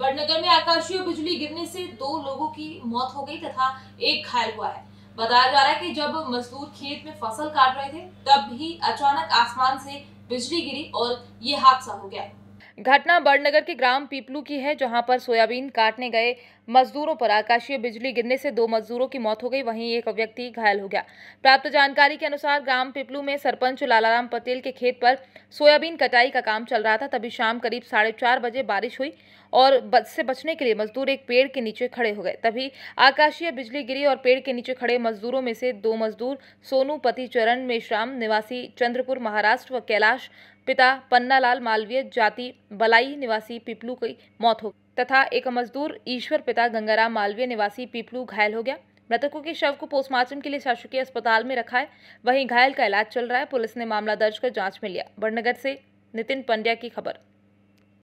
बड़नगर में आकाशीय बिजली गिरने से 2 लोगों की मौत हो गई तथा 1 घायल हुआ है। बताया जा रहा है कि जब मजदूर खेत में फसल काट रहे थे तब ही अचानक आसमान से बिजली गिरी और ये हादसा हो गया। घटना बड़नगर के ग्राम पीपलू की है, जहां पर सोयाबीन काटने गए मजदूरों पर आकाशीय बिजली गिरने से 2 मजदूरों की मौत हो गई, वहीं 1 व्यक्ति घायल हो गया। प्राप्त जानकारी के अनुसार ग्राम पीपलू में सरपंच लालाराम पटेल के खेत पर सोयाबीन कटाई का काम चल रहा था। तभी शाम करीब 4:30 बजे बारिश हुई और से बचने के लिए मजदूर एक पेड़ के नीचे खड़े हो गए। तभी आकाशीय बिजली गिरी और पेड़ के नीचे खड़े मजदूरों में से 2 मजदूर सोनू पति चरण मेश्राम निवासी चंद्रपुर महाराष्ट्र व कैलाश पिता पन्नालाल मालवीय जाति बलाई निवासी पीपलू की मौत हो तथा 1 मजदूर ईश्वर पिता गंगाराम मालवीय निवासी पीपलू घायल हो गया। मृतकों के शव को पोस्टमार्टम के लिए शासकीय अस्पताल में रखा है, वहीं घायल का इलाज चल रहा है। पुलिस ने मामला दर्ज कर जांच में लिया। बड़नगर से नितिन पंड्या की खबर।